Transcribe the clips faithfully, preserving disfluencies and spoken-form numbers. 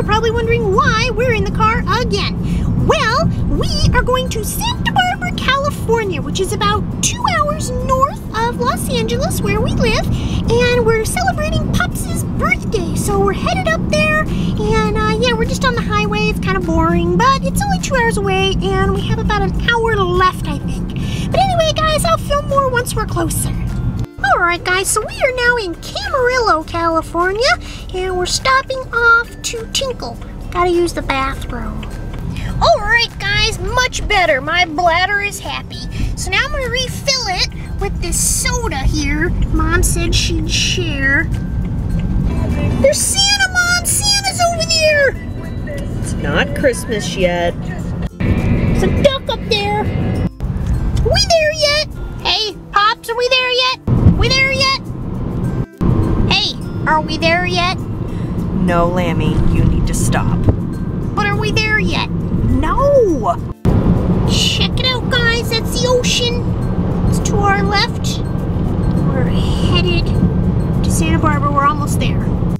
are probably wondering why we're in the car again. Well, we are going to Santa Barbara, California, which is about two hours north of Los Angeles, where we live, and we're celebrating Pops' birthday, so we're headed up there, and uh, yeah, we're just on the highway. It's kind of boring, but it's only two hours away, and we have about an hour left, I think. But anyway, guys, I'll film more once we're closer. Alright guys, so we are now in Camarillo, California, and we're stopping off to Tinkle. Gotta use the bathroom. Alright guys, much better. My bladder is happy. So now I'm gonna refill it with this soda here. Mom said she'd share. There's Santa, Mom! Santa's over there! It's not Christmas yet. There's a duck up there. Are we there yet? Hey, Pops, are we there yet? We there yet? Hey, are we there yet? No, Lambie, you need to stop. But are we there yet? No! Check it out, guys, that's the ocean. It's to our left. We're headed to Santa Barbara, we're almost there.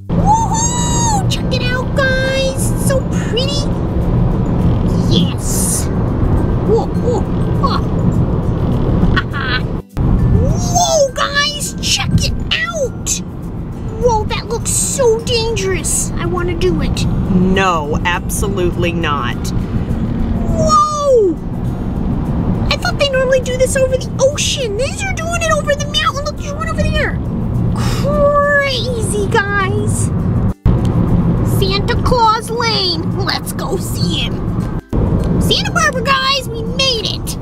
Woohoo! Check it out, guys, it's so pretty. Yes! Whoa, whoa, whoa. Check it out! Whoa, that looks so dangerous. I want to do it. No, absolutely not. Whoa! I thought they normally do this over the ocean. These are doing it over the mountain. Look, there's one over there. Crazy, guys. Santa Claus Lane. Let's go see him. Santa Barbara, guys, we made it.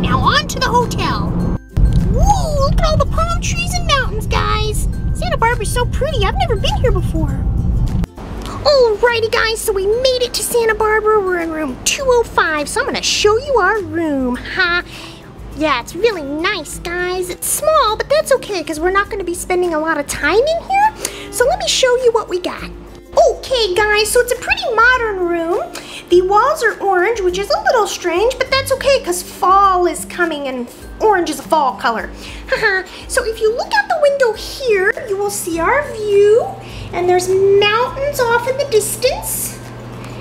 Now on to the hotel. Whoa, look at all the palm trees and mountains, guys. Santa Barbara's so pretty. I've never been here before. Alrighty, guys, so we made it to Santa Barbara. We're in room two oh five, so I'm going to show you our room, huh? Yeah, it's really nice, guys. It's small, but that's okay, because we're not going to be spending a lot of time in here. So let me show you what we got. Okay, guys, so it's a pretty modern room. The walls are orange, which is a little strange, but that's okay, because fall is coming and orange is a fall color. So if you look out the window here, you will see our view, and there's mountains off in the distance,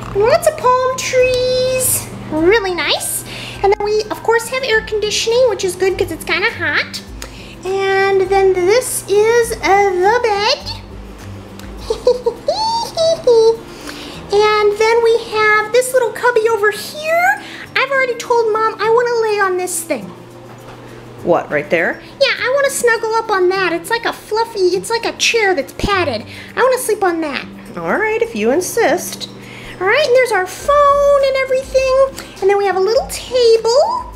and lots of palm trees, really nice. And then we, of course, have air conditioning, which is good because it's kind of hot. And then this is uh, the bed. And then we have this little cubby over here. I've already told Mom I want to lay on this thing. What, right there? Yeah, I want to snuggle up on that. It's like a fluffy, it's like a chair that's padded. I want to sleep on that. All right, if you insist. All right, and there's our phone and everything. And then we have a little table.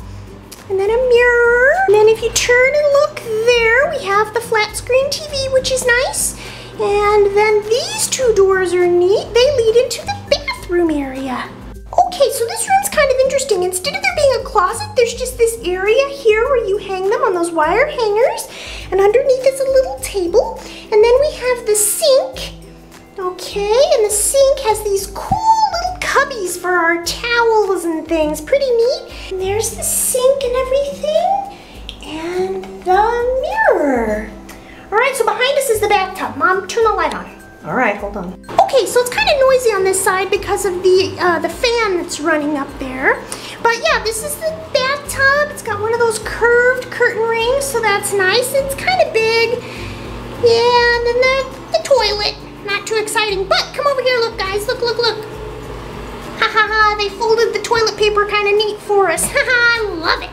And then a mirror. And then if you turn and look there, we have the flat screen T V, which is nice. And then these two doors are neat. They lead into the bathroom area. Okay, so this room's kind of interesting. Instead of there being a closet, there's just this area here where you hang them on those wire hangers. And underneath is a little table. And then we have the sink. Okay, and the sink has these cool little cubbies for our towels and things. Pretty neat. And there's the sink and everything. And the mirror. All right, so behind us is the bathtub. Mom, turn the light on. All right, hold on. Okay, so it's kind of noisy on this side because of the uh, the fan that's running up there. But yeah, this is the bathtub. It's got one of those curved curtain rings, so that's nice. It's kind of big. Yeah, and then the, the toilet. Not too exciting, but come over here, look, guys. Look, look, look. Ha ha ha, they folded the toilet paper kind of neat for us. Ha ha, I love it.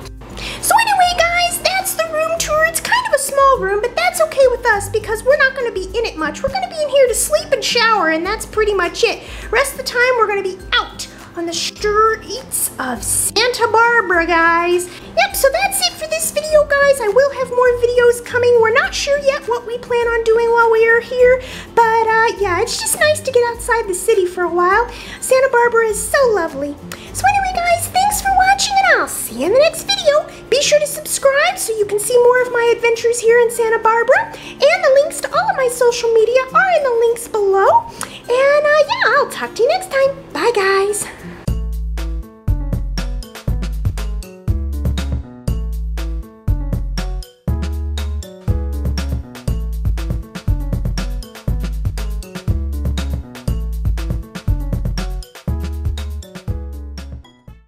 So anyway, guys, that's the room tour. It's kind of a small room, but that's okay with us because we're not going to be in it much. We're going to be in here to sleep and shower, and that's pretty much it. Rest of the time, we're going to be out on the streets of Santa Barbara, guys. Yep, so that's it for this video, guys. I will have more videos coming. We're not sure yet what we plan on doing while we are here, but uh, yeah, it's just nice to get outside the city for a while. Santa Barbara is so lovely. So anyway, guys, thanks for watching, and I'll see you in the next video. Be sure to subscribe so you can see more of my adventures here in Santa Barbara, and the links to all of my social media are in the links below. And uh, yeah, I'll talk to you next time. Bye, guys.